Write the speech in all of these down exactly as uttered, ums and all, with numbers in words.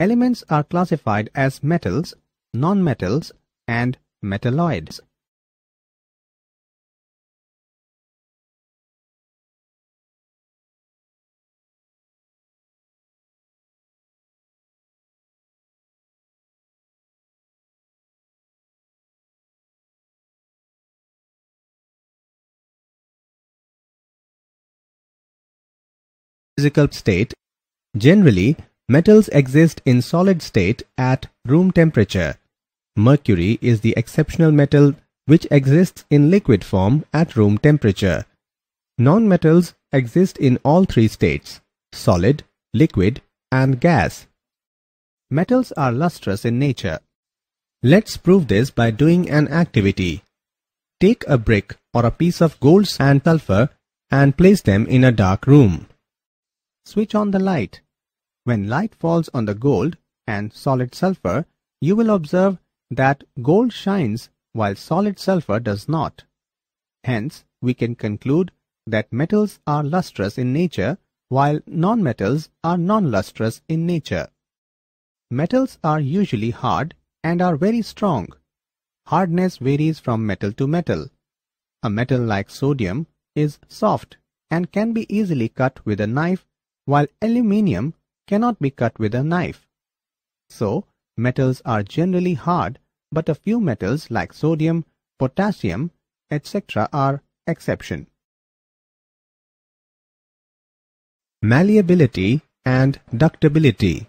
Elements are classified as metals, nonmetals, and metalloids. Physical state. Generally, metals exist in solid state at room temperature. Mercury is the exceptional metal which exists in liquid form at room temperature. Non-metals exist in all three states: solid, liquid, and gas. Metals are lustrous in nature. Let's prove this by doing an activity. Take a brick or a piece of gold and sulfur and place them in a dark room. Switch on the light. When light falls on the gold and solid sulfur, you will observe that gold shines while solid sulfur does not. Hence, we can conclude that metals are lustrous in nature while nonmetals are non-lustrous in nature. Metals are usually hard and are very strong. Hardness varies from metal to metal. A metal like sodium is soft and can be easily cut with a knife, while aluminium cannot be cut with a knife. So, metals are generally hard, but a few metals like sodium, potassium, et cetera are exception. Malleability and ductibility.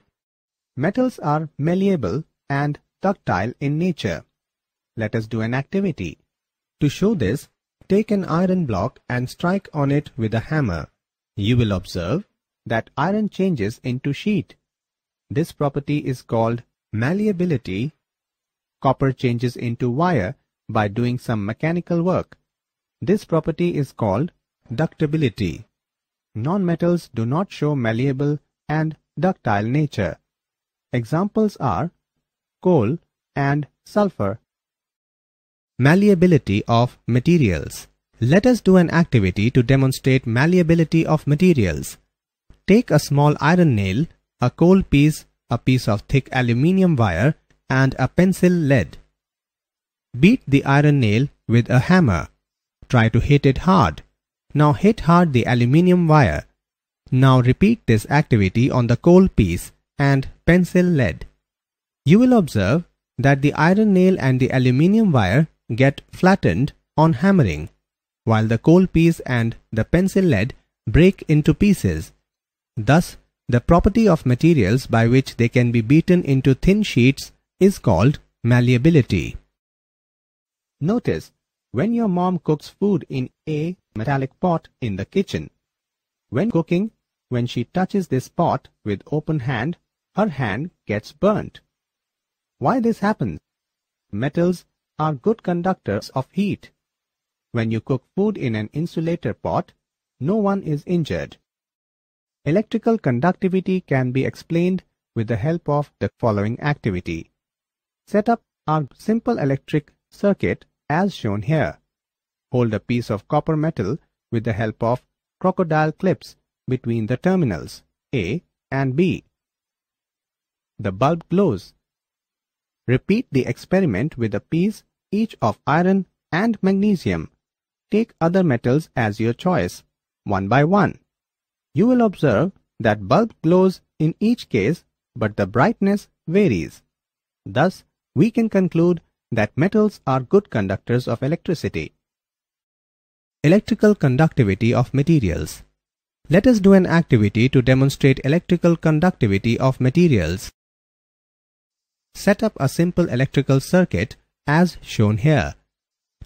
Metals are malleable and ductile in nature. Let us do an activity. To show this, take an iron block and strike on it with a hammer. You will observe that iron changes into sheet. This property is called malleability. Copper changes into wire by doing some mechanical work. This property is called ductibility. Non-metals do not show malleable and ductile nature. Examples are coal and sulfur. Malleability of materials. Let us do an activity to demonstrate malleability of materials. Take a small iron nail, a coal piece, a piece of thick aluminium wire, and a pencil lead. Beat the iron nail with a hammer. Try to hit it hard. Now hit hard the aluminium wire. Now repeat this activity on the coal piece and pencil lead. You will observe that the iron nail and the aluminium wire get flattened on hammering, while the coal piece and the pencil lead break into pieces. Thus, the property of materials by which they can be beaten into thin sheets is called malleability. Notice, when your mom cooks food in a metallic pot in the kitchen, when cooking, when she touches this pot with open hand, her hand gets burnt. Why this happens? Metals are good conductors of heat. When you cook food in an insulator pot, no one is injured. Electrical conductivity can be explained with the help of the following activity. Set up our simple electric circuit as shown here. Hold a piece of copper metal with the help of crocodile clips between the terminals A and B. The bulb glows. Repeat the experiment with a piece each of iron and magnesium. Take other metals as your choice, one by one. You will observe that bulb glows in each case, but the brightness varies. Thus, we can conclude that metals are good conductors of electricity. Electrical conductivity of materials. Let us do an activity to demonstrate electrical conductivity of materials. Set up a simple electrical circuit as shown here.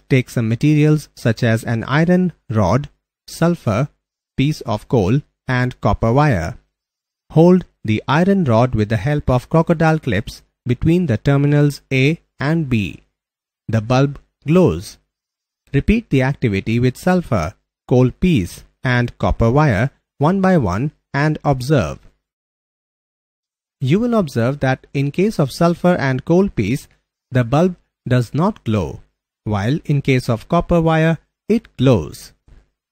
Take some materials such as an iron rod, sulfur, piece of coal, and copper wire. Hold the iron rod with the help of crocodile clips between the terminals A and B. The bulb glows. Repeat the activity with sulfur, coal piece, and copper wire one by one and observe. You will observe that in case of sulfur and coal piece, the bulb does not glow, while in case of copper wire, it glows.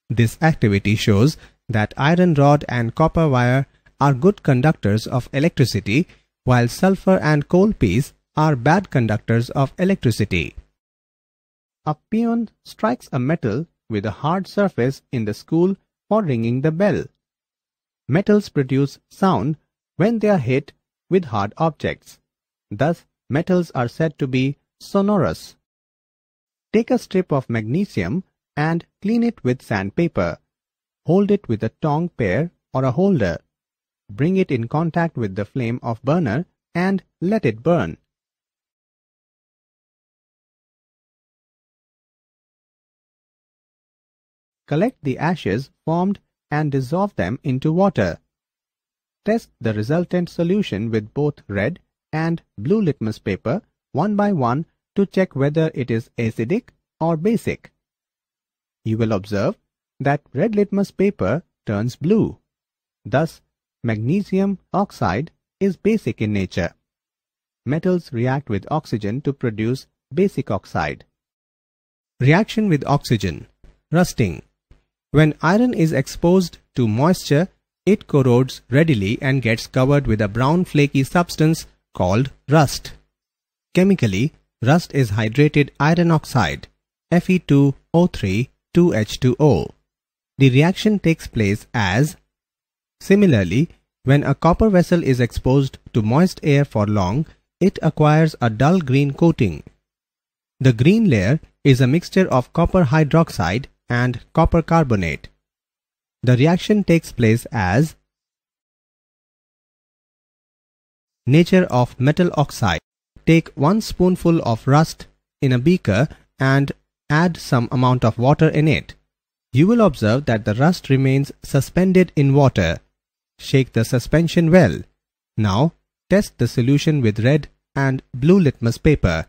This activity shows that iron rod and copper wire are good conductors of electricity while sulfur and coalpeas are bad conductors of electricity. A peon strikes a metal with a hard surface in the school for ringing the bell. Metals produce sound when they are hit with hard objects. Thus, metals are said to be sonorous. Take a strip of magnesium and clean it with sandpaper. Hold it with a tongue pair or a holder. Bring it in contact with the flame of burner and let it burn. Collect the ashes formed and dissolve them into water. Test the resultant solution with both red and blue litmus paper one by one to check whether it is acidic or basic. You will observe that red litmus paper turns blue. Thus, magnesium oxide is basic in nature. Metals react with oxygen to produce basic oxide. Reaction with oxygen. Rusting. When iron is exposed to moisture, it corrodes readily and gets covered with a brown flaky substance called rust. Chemically, rust is hydrated iron oxide, F E two O three two H two O. The reaction takes place as. Similarly, when a copper vessel is exposed to moist air for long, it acquires a dull green coating. The green layer is a mixture of copper hydroxide and copper carbonate. The reaction takes place as nature of metal oxide. Take one spoonful of rust in a beaker and add some amount of water in it. You will observe that the rust remains suspended in water. Shake the suspension well. Now test the solution with red and blue litmus paper.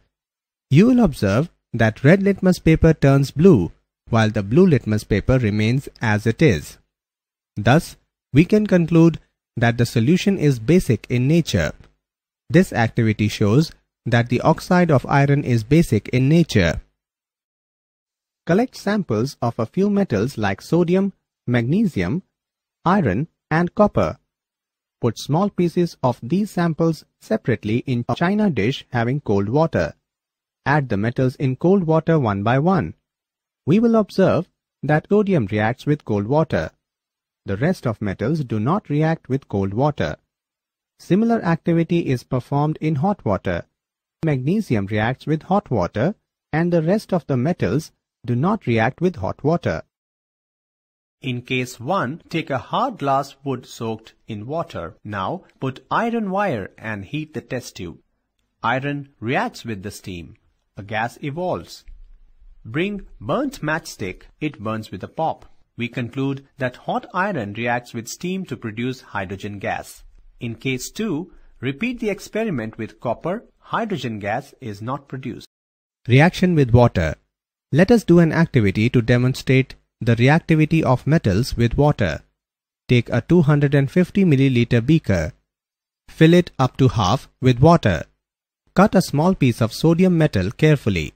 You will observe that red litmus paper turns blue, while the blue litmus paper remains as it is. Thus, we can conclude that the solution is basic in nature. This activity shows that the oxide of iron is basic in nature. Collect samples of a few metals like sodium, magnesium, iron, and copper. Put small pieces of these samples separately in a china dish having cold water. Add the metals in cold water one by one. We will observe that sodium reacts with cold water. The rest of metals do not react with cold water. Similar activity is performed in hot water. Magnesium reacts with hot water, and the rest of the metals do not react with hot water. In case one, take a hard glass wood soaked in water. Now put iron wire and heat the test tube. Iron reacts with the steam. A gas evolves. Bring burnt matchstick, it burns with a pop. We conclude that hot iron reacts with steam to produce hydrogen gas. In case two, repeat the experiment with copper, hydrogen gas is not produced. Reaction with water. Let us do an activity to demonstrate the reactivity of metals with water. Take a two hundred fifty milliliter beaker. Fill it up to half with water. Cut a small piece of sodium metal carefully.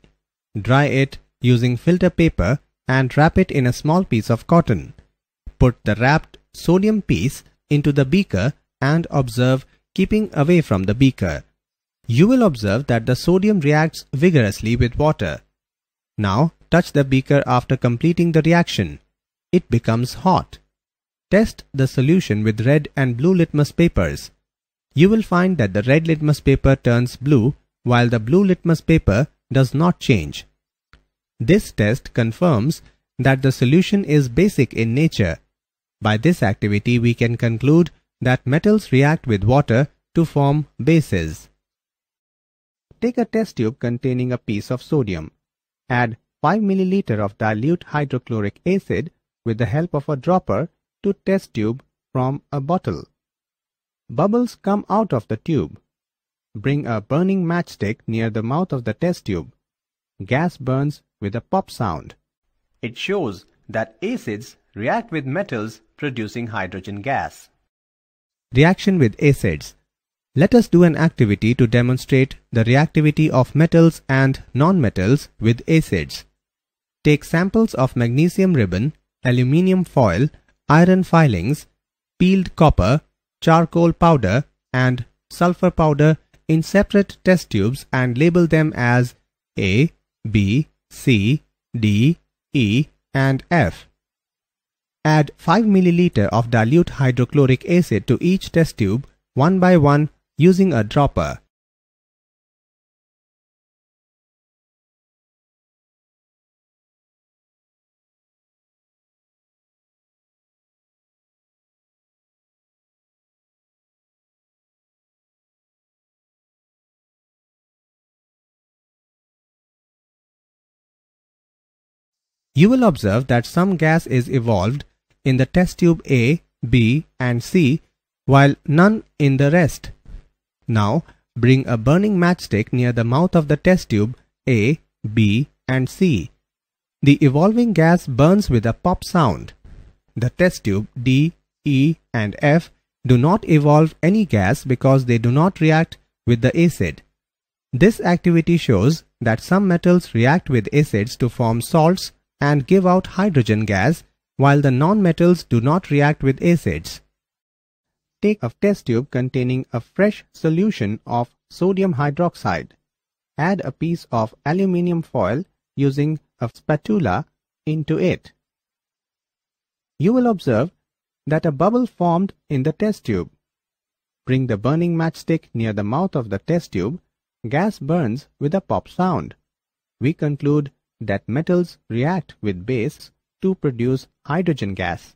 Dry it using filter paper and wrap it in a small piece of cotton. Put the wrapped sodium piece into the beaker and observe keeping away from the beaker. You will observe that the sodium reacts vigorously with water. Now touch the beaker after completing the reaction. It becomes hot. Test the solution with red and blue litmus papers. You will find that the red litmus paper turns blue while the blue litmus paper does not change. This test confirms that the solution is basic in nature. By this activity, we can conclude that metals react with water to form bases. Take a test tube containing a piece of sodium. Add five milliliters of dilute hydrochloric acid with the help of a dropper to test tube from a bottle. Bubbles come out of the tube. Bring a burning matchstick near the mouth of the test tube. Gas burns with a pop sound. It shows that acids react with metals producing hydrogen gas. Reaction with acids. Let us do an activity to demonstrate the reactivity of metals and nonmetals with acids. Take samples of magnesium ribbon, aluminium foil, iron filings, peeled copper, charcoal powder, and sulfur powder in separate test tubes and label them as A, B, C, D, E, and F. Add five milliliters of dilute hydrochloric acid to each test tube one by one using a dropper. You will observe that some gas is evolved in the test tube A, B, and C, while none in the rest. Now, bring a burning matchstick near the mouth of the test tube A, B, and C. The evolving gas burns with a pop sound. The test tube D, E, and F do not evolve any gas because they do not react with the acid. This activity shows that some metals react with acids to form salts and give out hydrogen gas, while the non-metals do not react with acids. Take a test tube containing a fresh solution of sodium hydroxide. Add a piece of aluminium foil using a spatula into it. You will observe that a bubble formed in the test tube. Bring the burning matchstick near the mouth of the test tube. Gas burns with a pop sound. We conclude that metals react with bases to produce hydrogen gas.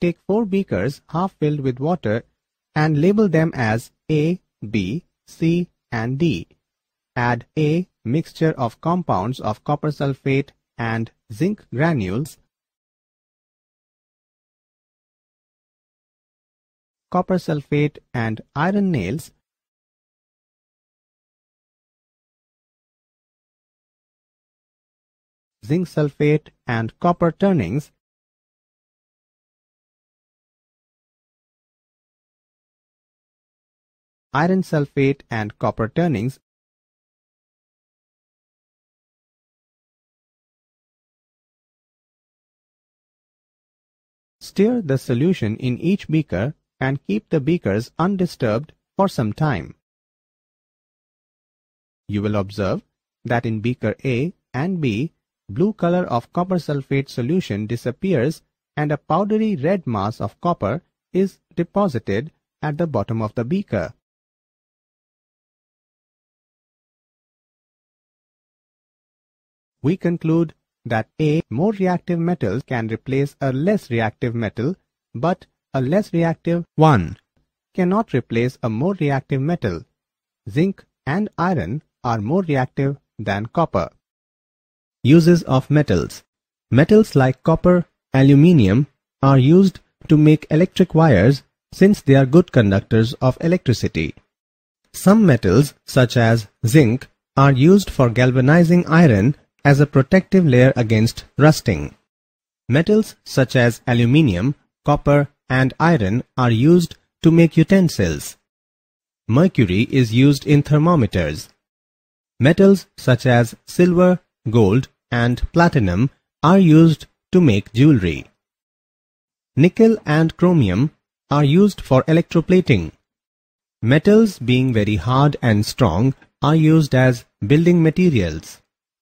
Take four beakers half filled with water and label them as A, B, C, and D. Add A, mixture of compounds of copper sulfate and zinc granules, copper sulfate and iron nails, zinc sulfate and copper turnings, iron sulfate and copper turnings, stir the solution in each beaker and keep the beakers undisturbed for some time. You will observe that in beaker A and B, blue color of copper sulfate solution disappears and a powdery red mass of copper is deposited at the bottom of the beaker. We conclude that A, more reactive metal can replace a less reactive metal, but a less reactive one cannot replace a more reactive metal. Zinc and iron are more reactive than copper. Uses of metals. Metals like copper, aluminium are used to make electric wires since they are good conductors of electricity. Some metals, such as zinc, are used for galvanizing iron as a protective layer against rusting. Metals such as aluminium, copper, and iron are used to make utensils. Mercury is used in thermometers. Metals such as silver, gold, and platinum are used to make jewelry. Nickel and chromium are used for electroplating. Metals, being very hard and strong, are used as building materials.